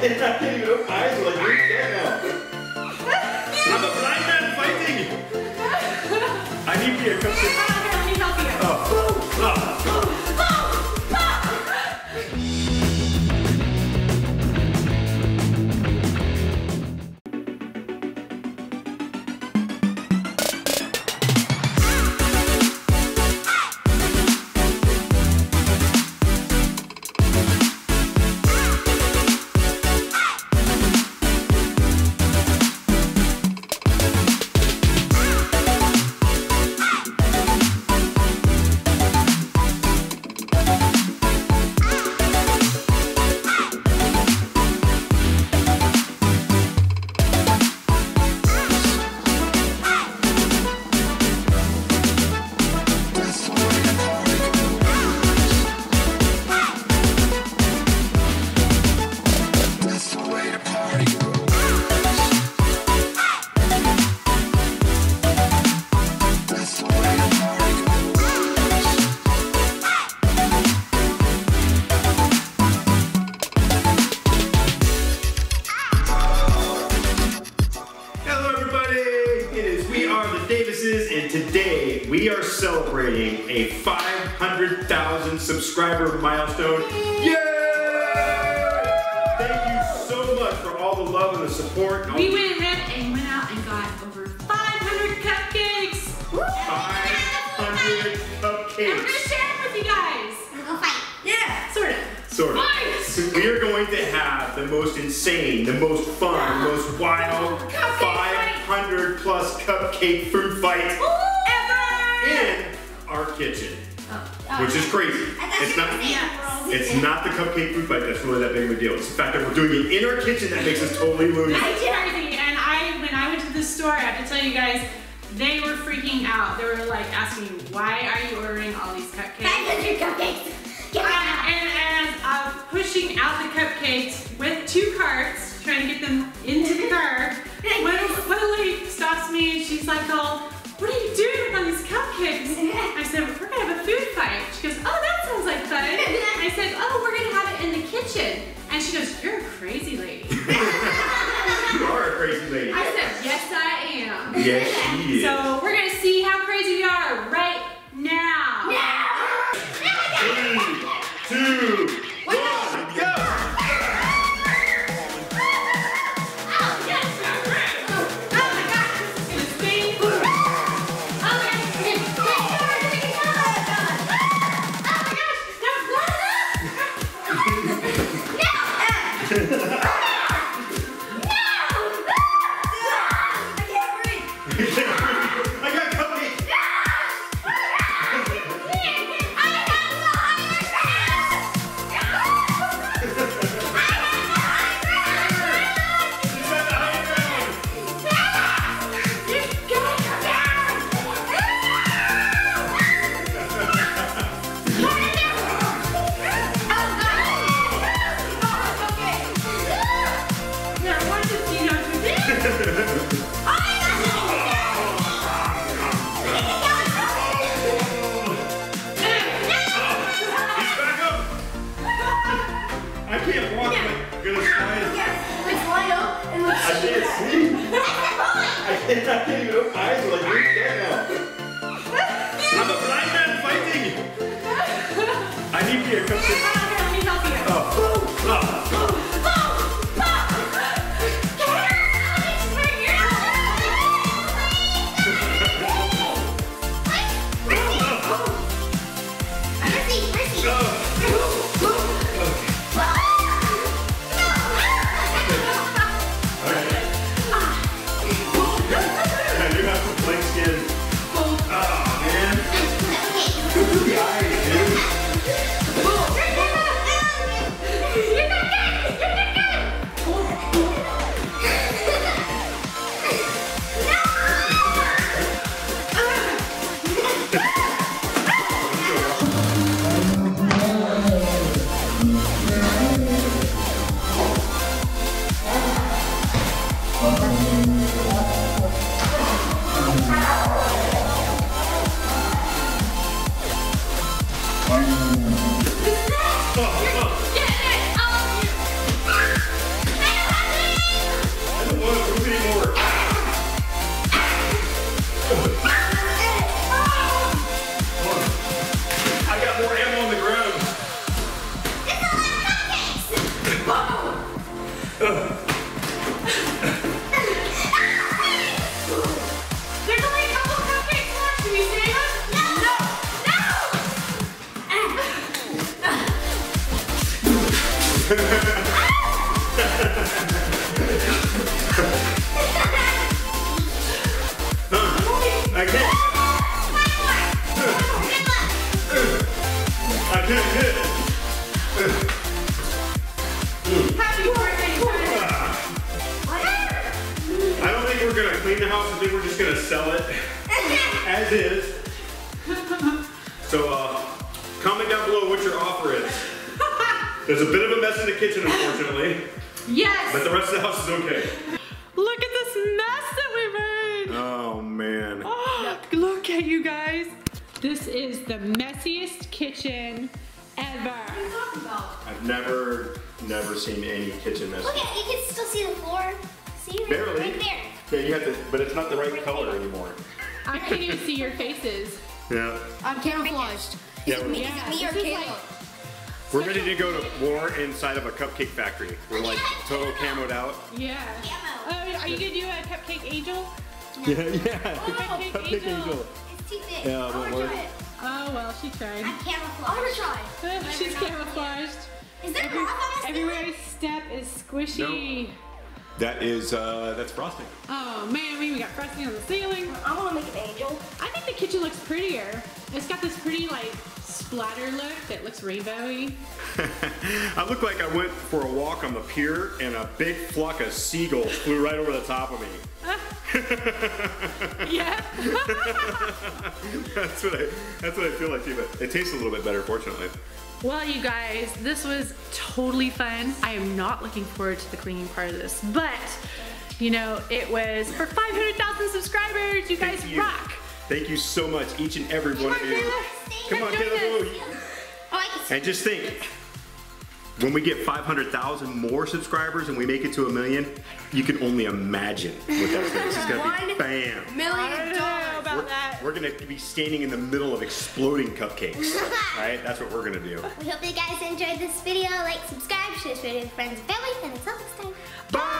I didn't even open my eyes. Like, where are you going now? I'm a blind man fighting. I need beer. Come here. I need help here. Oh. We are celebrating a 500,000 subscriber milestone. Yay! Thank you so much for all the love and the support. We went out and got over 500 cupcakes. 500 cupcakes. I'm gonna share them with you guys. We're gonna fight. Yeah, sort of. Sort of. Fight. We are going to have the most insane, the most fun, most wild cupcake 500 fight. Plus cupcake food fight. Ooh. In our kitchen, which is crazy. It's not the cupcake food fight that's really that big of a deal. It's the fact that we're doing it in our kitchen that makes us totally loony. I did everything, and when I went to the store, I have to tell you guys, they were freaking out. They were like asking me, "Why are you ordering all these cupcakes?" 500 cupcakes. And I was pushing out the cupcakes with two carts, trying to get them into the car. One lady stops me, and she's like, "Oh, what are you doing with all these cupcakes?" I said, "We're gonna have a food fight." She goes, "Oh, that sounds like fun." And I said, "Oh, we're gonna have it in the kitchen." And she goes, "You're a crazy lady." You are a crazy lady. I said, "Yes, I am." Yes, she is. So we're gonna see how crazy you are right now. Now! 3, 2, 1, go! Oh, man. There's only a couple cupcakes left. Can you save us? No! No! No! I can't. I can't hit it. Clean the house. I think we're just gonna sell it as is. So comment down below what your offer is. There's a bit of a mess in the kitchen, unfortunately. Yes. But the rest of the house is okay. Look at this mess that we made. Oh man. Oh, look at you guys. This is the messiest kitchen ever. What are you talking about? I've never seen any kitchen mess. Look at you can still see the floor. See barely. Right there. Yeah, you have to, but it's not the right color anymore. I can't even see your faces. Yeah. I'm camouflaged. Yeah, we're ready to go to war inside of a cupcake factory. We're like total camoed out. Yeah. Camo. Oh, are you gonna do a cupcake angel? No. Yeah. Oh, cupcake angel. It's too big. Yeah, I wanna try it. Oh well, she tried. I'm camouflaged. I wanna try. She's camouflaged. Is there everywhere I step is squishy. Nope. That is, that's frosting. Oh man, we got frosting on the ceiling. I want to make an angel. I think the kitchen looks prettier. It's got this pretty like splatter look that looks rainbowy. I look like I went for a walk on the pier and a big flock of seagulls flew right over the top of me. Yeah. That's what I feel like too, but it tastes a little bit better, fortunately. Well, you guys, this was totally fun. I am not looking forward to the cleaning part of this, but you know, it was for 500,000 subscribers. You guys rock. Thank you so much, each and every one of you. Come on, get up. And just think, when we get 500,000 more subscribers and we make it to 1 million, you can only imagine what that's going to be. It's going to be bam. $1 million. We're gonna be standing in the middle of exploding cupcakes. Alright, that's what we're gonna do. We hope you guys enjoyed this video. Like, subscribe, share this video with friends and family, and until next time. Bye!